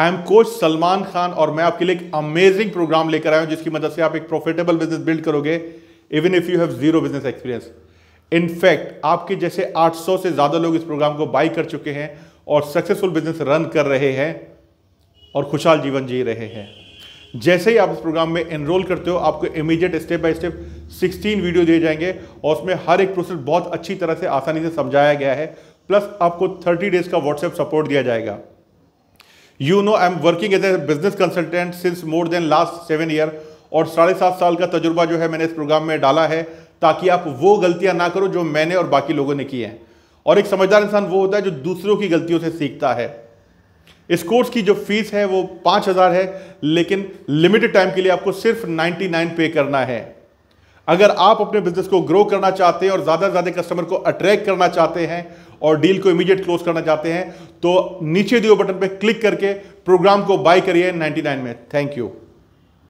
I am coach Salman Khan और मैं आपके लिए एक अमेजिंग प्रोग्राम लेकर आया हूं जिसकी मदद से आप एक प्रॉफिटेबल बिजनेस बिल्ड करोगे even if you have zero business experience. In fact आपके जैसे 800 से ज्यादा लोग इस प्रोग्राम को बाय कर चुके हैं और सक्सेसफुल बिजनेस रन कर रहे हैं और खुशहाल जीवन जी रहे हैं। जैसे ही आप इस प्रोग्राम में एनरोल करते हो आपको immediate step by step 16 video दिए जाएंगे और उसमें हर एक प्रोसेस बहुत अच्छी तरह से आसानी से समझाया गया है। प्लस आपको 30 डेज का व्हाट्सएप सपोर्ट दिया जाएगा। You know I am working as a business consultant since more than last 7 year और 7.5 साल का तजुर्बा जो है मैंने इस प्रोग्राम में डाला है ताकि आप वो गलतियां ना करो जो मैंने और बाकी लोगों ने की हैं। और एक समझदार इंसान वो होता है जो दूसरों की गलतियों से सीखता है। इस कोर्स की जो फीस है वो 5000 है लेकिन लिमिटेड टाइम के लिए आपको सिर्फ 99 पे करना है। अगर आप अपने बिजनेस को ग्रो करना चाहते हैं और ज़्यादा से ज़्यादा कस्टमर को अट्रैक्ट करना चाहते हैं और डील को इमीडिएट क्लोज करना चाहते हैं तो नीचे दिए बटन पर क्लिक करके प्रोग्राम को बाय करिए 99 में। Thank you.